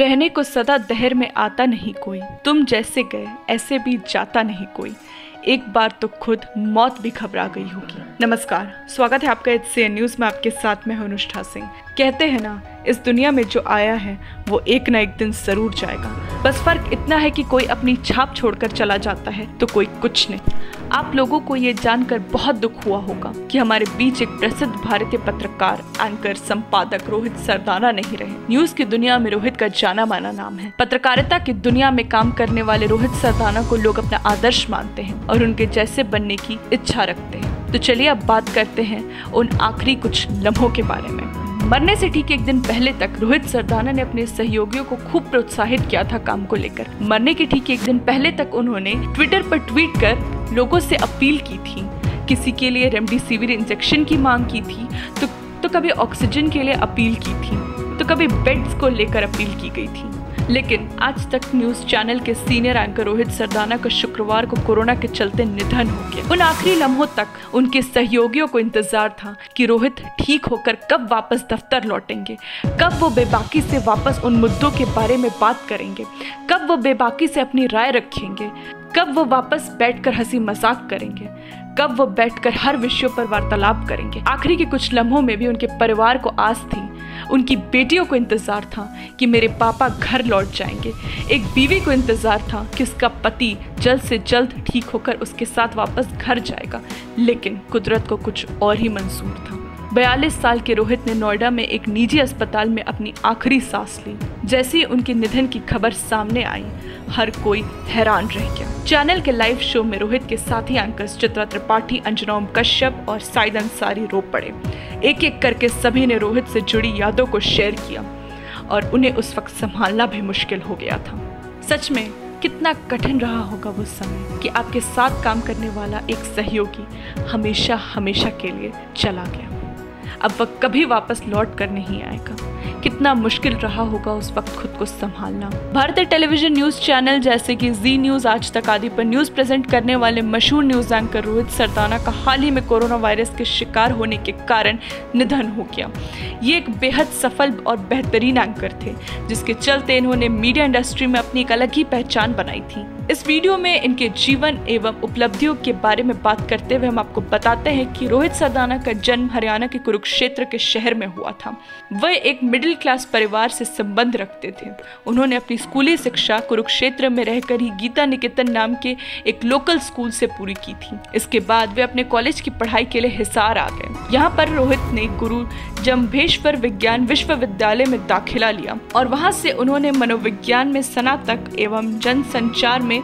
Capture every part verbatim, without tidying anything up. रहने को सदा दहर में आता नहीं कोई, तुम जैसे गए ऐसे भी जाता नहीं कोई, एक बार तो खुद मौत भी घबरा गई होगी। नमस्कार, स्वागत है आपका एच सी एन न्यूज़ में, आपके साथ मैं हूं अनुष्ठा सिंह। कहते हैं ना, इस दुनिया में जो आया है वो एक ना एक दिन जरूर जाएगा, बस फर्क इतना है कि कोई अपनी छाप छोड़कर चला जाता है तो कोई कुछ नहीं। आप लोगों को ये जानकर बहुत दुख हुआ होगा कि हमारे बीच एक प्रसिद्ध भारतीय पत्रकार, एंकर, संपादक रोहित सरदाना नहीं रहे। न्यूज की दुनिया में रोहित का जाना माना नाम है। पत्रकारिता की दुनिया में काम करने वाले रोहित सरदाना को लोग अपना आदर्श मानते हैं और उनके जैसे बनने की इच्छा रखते हैं। तो चलिए अब बात करते हैं उन आखिरी कुछ लम्हों के बारे में। मरने से ठीक एक दिन पहले तक रोहित सरदाना ने अपने सहयोगियों को खूब प्रोत्साहित किया था काम को लेकर। मरने के ठीक एक दिन पहले तक उन्होंने ट्विटर पर ट्वीट कर लोगों से अपील की थी। किसी के लिए रेमडेसिविर इंजेक्शन की मांग की थी, तो, तो कभी ऑक्सीजन के लिए अपील की थी, तो कभी बेड्स को लेकर अपील की गई थी। लेकिन आज तक न्यूज चैनल के सीनियर एंकर रोहित सरदाना का शुक्रवार को कोरोना के चलते निधन हो गया। उन आखिरी लम्हों तक उनके सहयोगियों को इंतजार था कि रोहित ठीक होकर कब वापस दफ्तर लौटेंगे, कब वो बेबाकी से वापस उन मुद्दों के बारे में बात करेंगे, कब वो बेबाकी से अपनी राय रखेंगे, कब वो वापस बैठकर हंसी मजाक करेंगे, कब वो बैठकर हर विषय पर वार्तालाप करेंगे। आखिरी के कुछ लम्हों में भी उनके परिवार को आस थी, उनकी बेटियों को इंतजार था कि मेरे पापा घर लौट जाएंगे, एक बीवी को इंतजार था कि उसका पति जल्द से जल्द ठीक होकर उसके साथ वापस घर जाएगा। लेकिन कुदरत को कुछ और ही मंजूर था। बयालीस साल के रोहित ने नोएडा में एक निजी अस्पताल में अपनी आखिरी सांस ली। जैसे ही उनके निधन की खबर सामने आई, हर कोई हैरान रह गया। चैनल के लाइव शो में रोहित के साथी एंकर्स चित्रा त्रिपाठी, अंजना कश्यप और साइदन सारी रोप पड़े। एक एक करके सभी ने रोहित से जुड़ी यादों को शेयर किया और उन्हें उस वक्त संभालना भी मुश्किल हो गया था। सच में कितना कठिन रहा होगा वो समय कि आपके साथ काम करने वाला एक सहयोगी हमेशा हमेशा के लिए चला गया, अब वह कभी वापस लौट कर नहीं आएगा। कितना मुश्किल रहा होगा उस वक्त खुद को संभालना। भारतीय टेलीविजन न्यूज चैनल जैसे कि जी न्यूज, आज तक आदि पर न्यूज प्रेजेंट करने वाले मशहूर न्यूज एंकर रोहित सरदाना का हाल ही में कोरोना वायरस के शिकार होने के कारण निधन हो गया। ये एक बेहद सफल और बेहतरीन एंकर थे, जिसके चलते इन्होंने मीडिया इंडस्ट्री में अपनी एक अलग ही पहचान बनाई थी। इस वीडियो में इनके जीवन एवं उपलब्धियों के बारे में बात करते हुए हम आपको बताते हैं कि रोहित सरदाना का जन्म हरियाणा के कुरुक्षेत्र के शहर में हुआ था। वह एक मिडिल क्लास परिवार से संबंध रखते थे। उन्होंने अपनी स्कूली शिक्षा कुरुक्षेत्र में रहकर ही गीता निकेतन नाम के एक लोकल स्कूल से पूरी की थी। इसके बाद वे अपने कॉलेज की पढ़ाई के लिए हिसार आ गए। यहाँ पर रोहित ने गुरु जम्भेश्वर विज्ञान विश्वविद्यालय में दाखिला लिया और वहाँ से उन्होंने मनोविज्ञान में स्नातक एवं जनसंचार में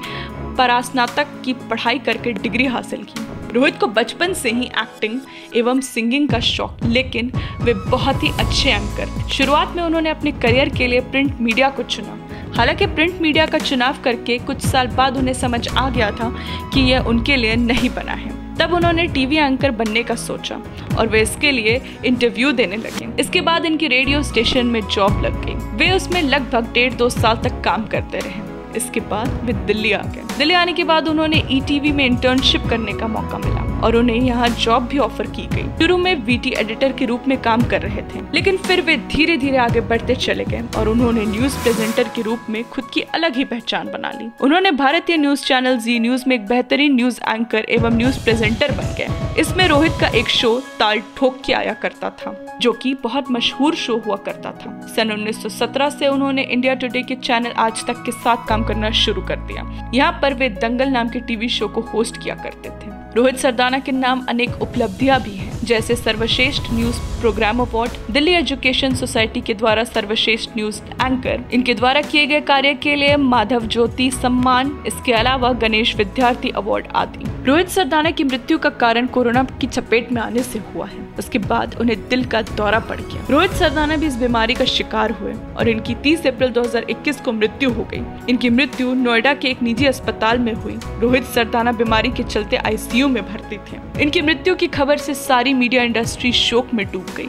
परास्नातक की पढ़ाई करके डिग्री हासिल की। रोहित को बचपन से ही एक्टिंग एवं सिंगिंग का शौक, लेकिन वे बहुत ही अच्छे एंकर थे। शुरुआत में उन्होंने अपने करियर के लिए प्रिंट मीडिया को चुना। हालांकि प्रिंट मीडिया का चुनाव करके कुछ साल बाद उन्हें समझ आ गया था कि यह उनके लिए नहीं बना है। तब उन्होंने टीवी एंकर बनने का सोचा और वे इसके लिए इंटरव्यू देने लगे। इसके बाद इनकी रेडियो स्टेशन में जॉब लग गई। वे उसमें लगभग डेढ़ दो साल तक काम करते रहे। इसके बाद वे दिल्ली आ गए। दिल्ली आने के बाद उन्होंने ई टी वी में इंटर्नशिप करने का मौका मिला और उन्हें यहाँ जॉब भी ऑफर की गई। शुरू में वीटी एडिटर के रूप में काम कर रहे थे, लेकिन फिर वे धीरे धीरे आगे बढ़ते चले गए और उन्होंने न्यूज प्रेजेंटर के रूप में खुद की अलग ही पहचान बना ली। उन्होंने भारतीय न्यूज चैनल जी न्यूज में एक बेहतरीन न्यूज एंकर एवं न्यूज प्रेजेंटर बन गए। इसमें रोहित का एक शो ताल ठोक के आया करता था, जो कि बहुत मशहूर शो हुआ करता था। सन उन्नीस सौ सत्रह से उन्होंने इंडिया टुडे के चैनल आज तक के साथ काम करना शुरू कर दिया। यहाँ पर वे दंगल नाम के टीवी शो को होस्ट किया करते थे। रोहित सरदाना के नाम अनेक उपलब्धियां भी हैं, जैसे सर्वश्रेष्ठ news program award, Delhi education society के द्वारा सर्वश्रेष्ठ न्यूज एंकर, इनके द्वारा किए गए कार्य के लिए माधव ज्योति सम्मान, इसके अलावा गणेश विद्यार्थी अवार्ड आदि। रोहित सरदाना की मृत्यु का कारण कोरोना की चपेट में आने से हुआ है। उसके बाद उन्हें दिल का दौरा पड़ गया। रोहित सरदाना भी इस बीमारी का शिकार हुए और इनकी तीस अप्रैल दो हज़ार इक्कीस को मृत्यु हो गई। इनकी मृत्यु नोएडा के एक निजी अस्पताल में हुई। रोहित सरदाना बीमारी के चलते आई सी यू में भर्ती थे। इनकी मृत्यु की खबर से सारी मीडिया इंडस्ट्री शोक में डूब गई।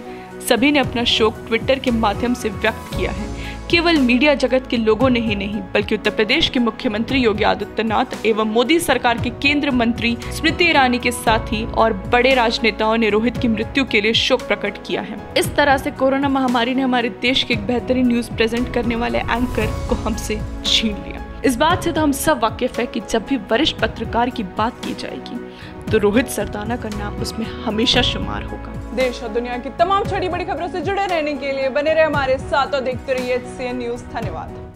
सभी ने अपना शोक ट्विटर के माध्यम से व्यक्त किया है। केवल मीडिया जगत के लोगों ने ही नहीं बल्कि उत्तर प्रदेश के मुख्यमंत्री योगी आदित्यनाथ एवं मोदी सरकार के केंद्र मंत्री स्मृति ईरानी के साथ ही और बड़े राजनेताओं ने रोहित की मृत्यु के लिए शोक प्रकट किया है। इस तरह से कोरोना महामारी ने हमारे देश के एक बेहतरीन न्यूज प्रेजेंट करने वाले एंकर को हमसे छीन लिया। इस बात से तो हम सब वाकिफ है कि जब भी वरिष्ठ पत्रकार की बात की जाएगी तो रोहित सरदाना का नाम उसमें हमेशा शुमार होगा। देश और दुनिया की तमाम छोटी बड़ी खबरों से जुड़े रहने के लिए बने रहे हमारे साथ और देखते रहिए एच सी एन न्यूज। धन्यवाद।